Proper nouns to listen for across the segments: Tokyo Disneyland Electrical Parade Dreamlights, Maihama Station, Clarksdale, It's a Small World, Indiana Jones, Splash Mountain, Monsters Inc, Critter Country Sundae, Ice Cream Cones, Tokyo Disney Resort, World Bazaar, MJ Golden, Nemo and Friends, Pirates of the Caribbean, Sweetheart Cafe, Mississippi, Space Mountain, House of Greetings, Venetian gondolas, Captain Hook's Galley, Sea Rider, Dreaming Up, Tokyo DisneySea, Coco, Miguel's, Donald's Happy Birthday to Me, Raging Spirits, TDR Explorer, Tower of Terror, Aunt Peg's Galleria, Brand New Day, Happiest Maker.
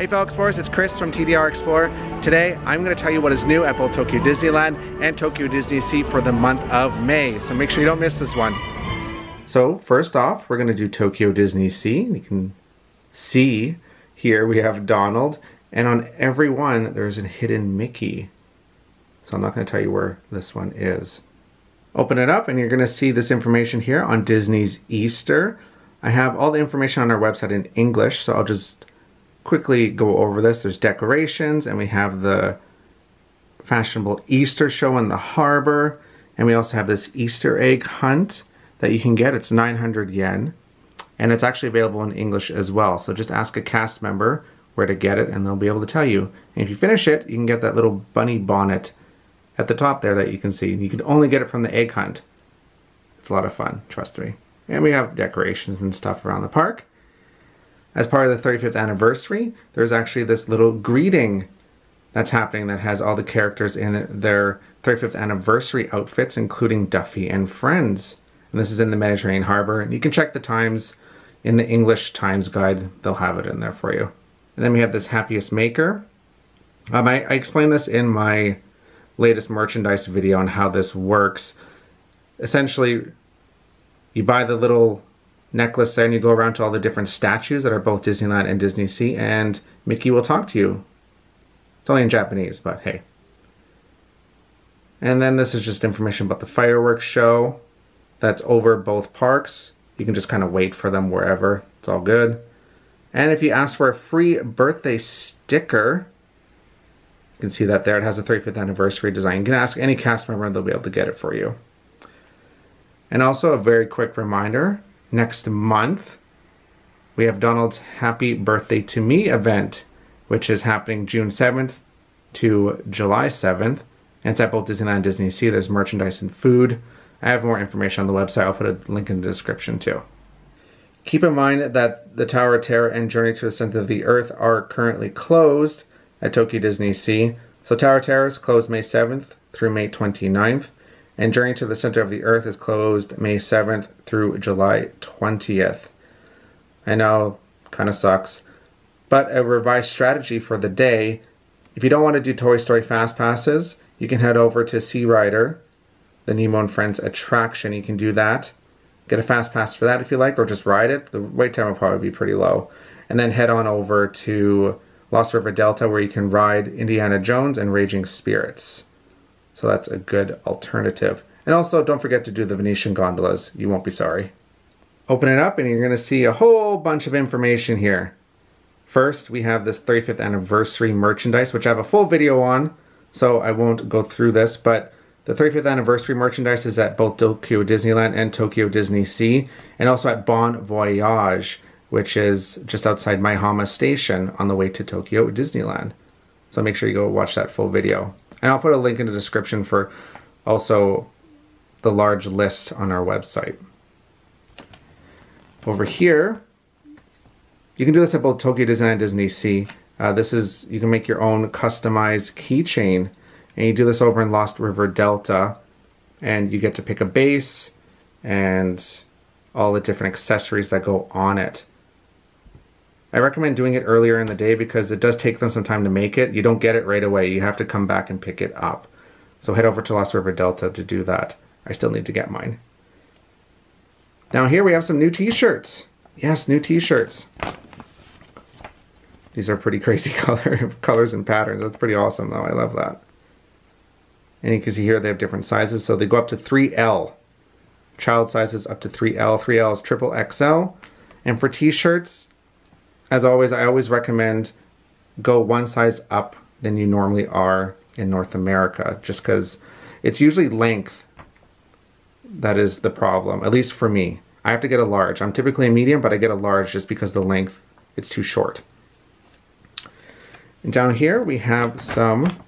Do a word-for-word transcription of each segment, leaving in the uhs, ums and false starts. Hey fellow explorers, it's Chris from T D R Explorer. Today I'm going to tell you what is new at both Tokyo Disneyland and Tokyo DisneySea for the month of May, so make sure you don't miss this one. So first off, we're going to do Tokyo DisneySea. You can see here we have Donald, and on every one there's a hidden Mickey. So I'm not going to tell you where this one is. Open it up and you're going to see this information here on Disney's Easter. I have all the information on our website in English, so I'll just quickly go over this. There's decorations, and we have the fashionable Easter show in the harbor, and we also have this Easter egg hunt that you can get. It's nine hundred yen, and it's actually available in English as well, so just ask a cast member where to get it and they'll be able to tell you. And if you finish it, you can get that little bunny bonnet at the top there that you can see. You can only get it from the egg hunt. It's a lot of fun, trust me. And we have decorations and stuff around the park. As part of the thirty-fifth anniversary, there's actually this little greeting that's happening that has all the characters in their thirty-fifth anniversary outfits, including Duffy and Friends. And this is in the Mediterranean Harbor. And you can check the times in the English Times Guide. They'll have it in there for you. And then we have this Happiest Maker. Um, I, I explained this in my latest merchandise video on how this works. Essentially, you buy the little necklace there and you go around to all the different statues that are both Disneyland and DisneySea, and Mickey will talk to you. It's only in Japanese, but hey. And then this is just information about the fireworks show that's over both parks. You can just kind of wait for them wherever. It's all good. And if you ask for a free birthday sticker, you can see that there. It has a thirty-fifth anniversary design. You can ask any cast member and they'll be able to get it for you. And also a very quick reminder, next month, we have Donald's Happy Birthday to Me event, which is happening June seventh to July seventh. And it's at both Disneyland and DisneySea. There's merchandise and food. I have more information on the website. I'll put a link in the description too. Keep in mind that the Tower of Terror and Journey to the Center of the Earth are currently closed at Tokyo DisneySea. So Tower of Terror is closed May seventh through May twenty-ninth. And Journey to the Center of the Earth is closed May seventh through July twentieth. I know, kind of sucks. But a revised strategy for the day, if you don't want to do Toy Story Fast Passes, you can head over to Sea Rider, the Nemo and Friends attraction. You can do that. Get a Fast Pass for that if you like, or just ride it. The wait time will probably be pretty low. And then head on over to Lost River Delta, where you can ride Indiana Jones and Raging Spirits. So that's a good alternative. And also, don't forget to do the Venetian gondolas. You won't be sorry. Open it up and you're going to see a whole bunch of information here. First, we have this thirty-fifth anniversary merchandise, which I have a full video on, so I won't go through this, but the thirty-fifth anniversary merchandise is at both Tokyo Disneyland and Tokyo DisneySea, and also at Bon Voyage, which is just outside Maihama Station on the way to Tokyo Disneyland. So make sure you go watch that full video. And I'll put a link in the description for also the large list on our website. Over here, you can do this at both Tokyo Disneyland and DisneySea. Uh, this is, you can make your own customized keychain. And you do this over in Lost River Delta. And you get to pick a base and all the different accessories that go on it. I recommend doing it earlier in the day because it does take them some time to make it. You don't get it right away. You have to come back and pick it up. So head over to Lost River Delta to do that. I still need to get mine. Now here we have some new t-shirts. Yes, new t-shirts. These are pretty crazy color, colors and patterns. That's pretty awesome though. I love that. And you can see here they have different sizes. So they go up to three L. Child sizes up to three L. three L is triple X L. And for t-shirts, as always, I always recommend go one size up than you normally are in North America, just because it's usually length that is the problem, at least for me. I have to get a large. I'm typically a medium, but I get a large just because the length, it's too short. And down here we have some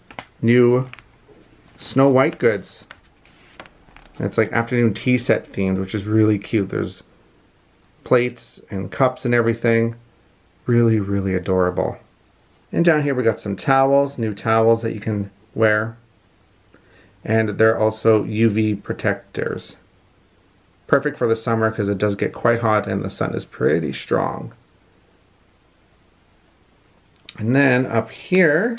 new Snow White goods. It's like afternoon tea set themed, which is really cute. There's plates and cups and everything. Really, really adorable. And down here we got some towels, new towels that you can wear. And they're also U V protectors. Perfect for the summer because it does get quite hot and the sun is pretty strong. And then up here,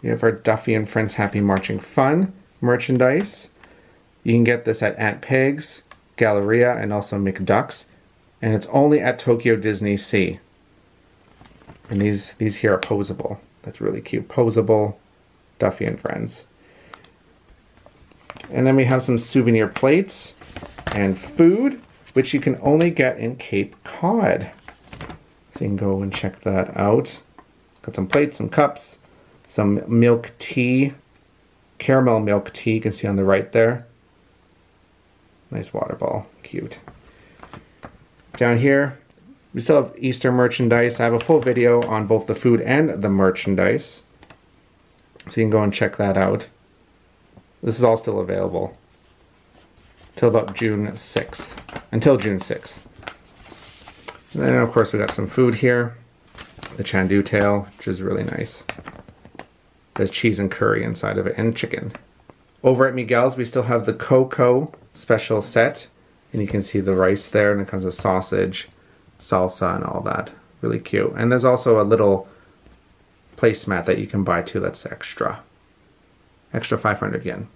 we have our Duffy and Friends Happy Marching Fun merchandise. You can get this at Aunt Peg's, Galleria, and also McDuck's. And it's only at Tokyo DisneySea. And these, these here are posable. That's really cute. Posable Duffy and Friends. And then we have some souvenir plates and food, which you can only get in Cape Cod. So you can go and check that out. Got some plates, some cups, some milk tea, caramel milk tea, you can see on the right there. Nice water ball, cute. Down here, we still have Easter merchandise. I have a full video on both the food and the merchandise. So you can go and check that out. This is all still available till about June sixth. Until June sixth. And then, of course, we got some food here. The Chandu tail, which is really nice. There's cheese and curry inside of it, and chicken. Over at Miguel's, we still have the Coco special set. And you can see the rice there, and it comes with sausage, salsa, and all that. Really cute. And there's also a little placemat that you can buy too that's extra. Extra five hundred yen.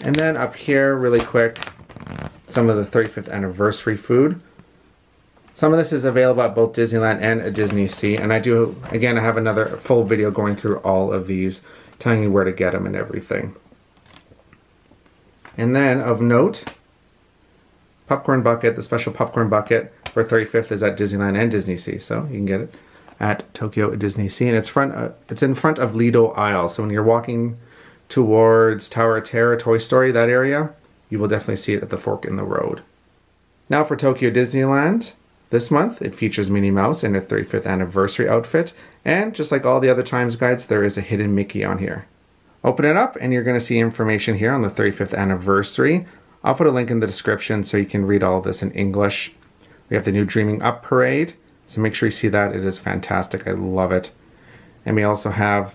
And then up here, really quick, some of the thirty-fifth anniversary food. Some of this is available at both Disneyland and at DisneySea. And I do, again, I have another full video going through all of these, telling you where to get them and everything. And then, of note, popcorn bucket, the special popcorn bucket for thirty-fifth is at Disneyland and DisneySea, so you can get it at Tokyo DisneySea, and it's front. Uh, it's in front of Lido Isle, so when you're walking towards Tower of Terror, Toy Story, that area, you will definitely see it at the fork in the road. Now for Tokyo Disneyland, this month it features Minnie Mouse in her thirty-fifth anniversary outfit, and just like all the other times, guys, there is a hidden Mickey on here. Open it up, and you're going to see information here on the thirty-fifth anniversary. I'll put a link in the description so you can read all this in English. We have the new Dreaming Up parade, so make sure you see that. It is fantastic. I love it. And we also have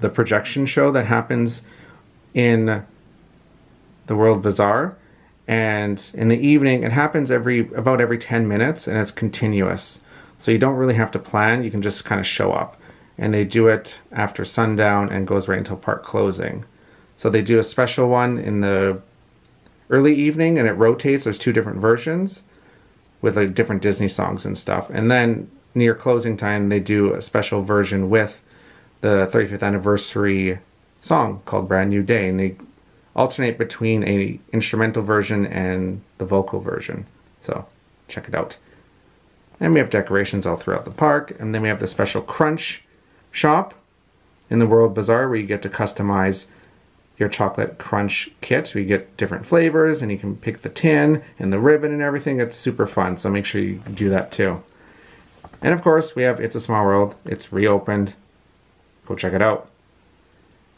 the projection show that happens in the World Bazaar. And in the evening, it happens every about every ten minutes, and it's continuous. So you don't really have to plan. You can just kind of show up. And they do it after sundown and goes right until park closing. So they do a special one in the early evening, and it rotates. There's two different versions with like, different Disney songs and stuff. And then near closing time, they do a special version with the thirty-fifth anniversary song called Brand New Day. And they alternate between a instrumental version and the vocal version. So check it out. And we have decorations all throughout the park. And then we have the special Crunch shop in the World Bazaar where you get to customize your chocolate crunch kit. We get different flavors, and you can pick the tin and the ribbon and everything. It's super fun, so make sure you do that too. And of course, we have It's a Small World. It's reopened. Go check it out.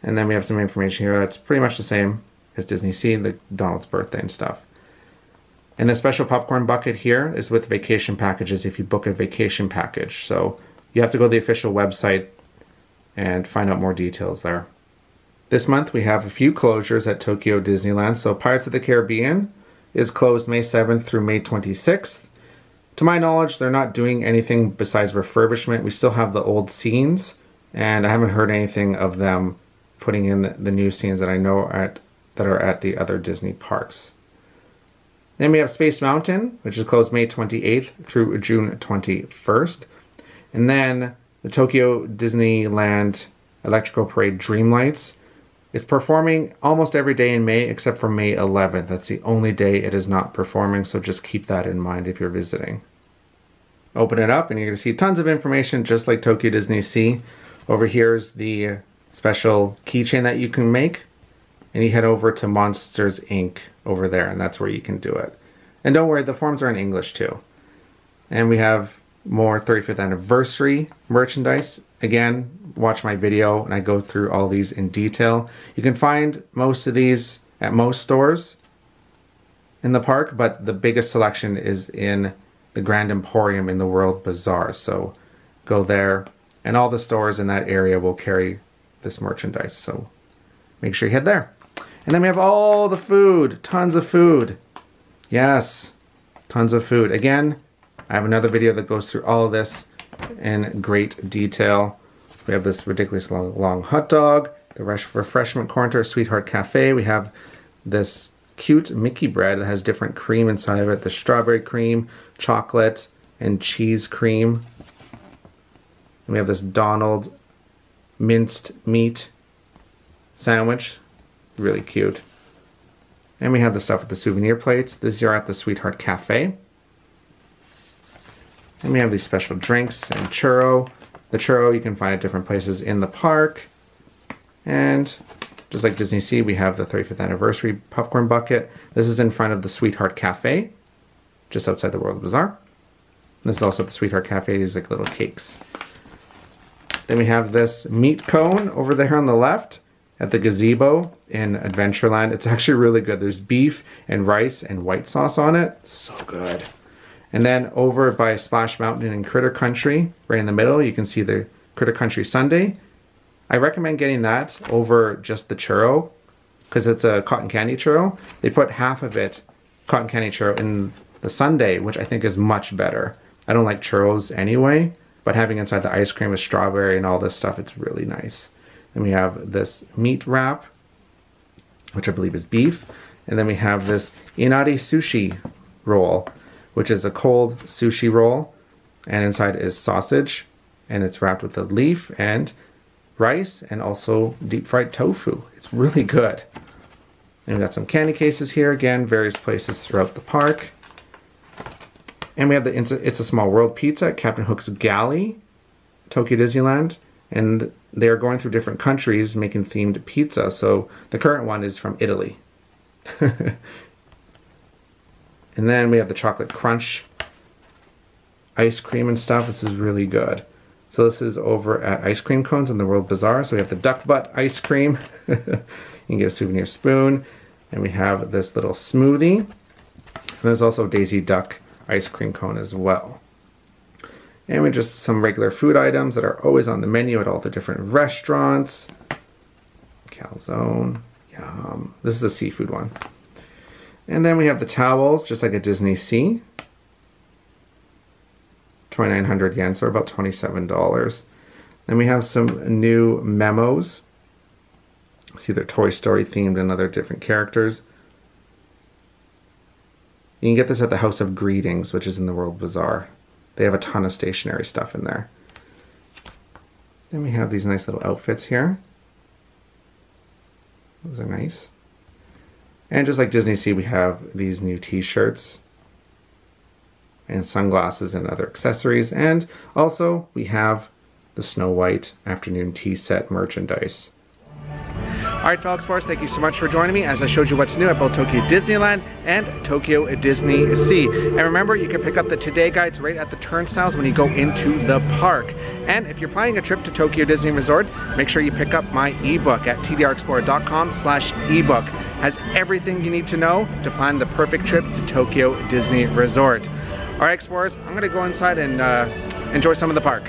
And then we have some information here that's pretty much the same as DisneySea, the Donald's birthday and stuff. And the special popcorn bucket here is with vacation packages if you book a vacation package. So you have to go to the official website and find out more details there. This month, we have a few closures at Tokyo Disneyland. So Pirates of the Caribbean is closed May seventh through May twenty-sixth. To my knowledge, they're not doing anything besides refurbishment. We still have the old scenes, and I haven't heard anything of them putting in the, the new scenes that I know at, that are at the other Disney parks. Then we have Space Mountain, which is closed May twenty-eighth through June twenty-first. And then the Tokyo Disneyland Electrical Parade Dreamlights. It's performing almost every day in May, except for May eleventh. That's the only day it is not performing, so just keep that in mind if you're visiting. Open it up, and you're going to see tons of information, just like Tokyo DisneySea. Over here is the special keychain that you can make, and you head over to Monsters, Incorporated over there, and that's where you can do it. And don't worry, the forms are in English, too. And we have more thirty-fifth anniversary merchandise. Again, watch my video and I go through all these in detail. You can find most of these at most stores in the park, but the biggest selection is in the Grand Emporium in the World Bazaar. So go there, and all the stores in that area will carry this merchandise. So make sure you head there. And then we have all the food, tons of food. Yes, tons of food. Again, I have another video that goes through all of this in great detail. We have this ridiculous long, long hot dog, the refreshment counter, Sweetheart Cafe. We have this cute Mickey bread that has different cream inside of it. The strawberry cream, chocolate, and cheese cream. And we have this Donald's minced meat sandwich. Really cute. And we have the stuff at the souvenir plates. These are at the Sweetheart Cafe. And we have these special drinks and churro. The churro you can find at different places in the park. And just like DisneySea, we have the thirty-fifth anniversary popcorn bucket. This is in front of the Sweetheart Cafe, just outside the World Bazaar. And this is also the Sweetheart Cafe. These like little cakes. Then we have this meat cone over there on the left at the gazebo in Adventureland. It's actually really good. There's beef and rice and white sauce on it. So good. And then over by Splash Mountain in Critter Country, right in the middle, you can see the Critter Country Sundae. I recommend getting that over just the churro, because it's a cotton candy churro. They put half of it, cotton candy churro, in the sundae, which I think is much better. I don't like churros anyway, but having inside the ice cream with strawberry and all this stuff, it's really nice. Then we have this meat wrap, which I believe is beef. And then we have this inari sushi roll, which is a cold sushi roll, and inside is sausage, and it's wrapped with a leaf and rice and also deep fried tofu. It's really good. And we've got some candy cases here, again, various places throughout the park. And we have the It's a Small World pizza at Captain Hook's Galley, Tokyo Disneyland, and they're going through different countries making themed pizza. So the current one is from Italy. And then we have the chocolate crunch ice cream and stuff. This is really good. So this is over at Ice Cream Cones in the World Bazaar. So we have the duck butt ice cream. You can get a souvenir spoon. And we have this little smoothie. And there's also Daisy Duck ice cream cone as well. And we just some regular food items that are always on the menu at all the different restaurants. Calzone. Yum. This is a seafood one. And then we have the towels, just like a DisneySea. twenty-nine hundred yen, so about twenty-seven dollars. Then we have some new memos. See, they're Toy Story themed and other different characters. You can get this at the House of Greetings, which is in the World Bazaar. They have a ton of stationery stuff in there. Then we have these nice little outfits here. Those are nice. And just like DisneySea, we have these new t-shirts and sunglasses and other accessories. And also we have the Snow White afternoon tea set merchandise. All right, fellow explorers, thank you so much for joining me as I showed you what's new at both Tokyo Disneyland and Tokyo DisneySea. And remember, you can pick up the Today Guides right at the turnstiles when you go into the park. And if you're planning a trip to Tokyo Disney Resort, make sure you pick up my ebook at t d r explorer dot com slash ebook. It has everything you need to know to plan the perfect trip to Tokyo Disney Resort. All right, explorers, I'm gonna go inside and uh, enjoy some of the park.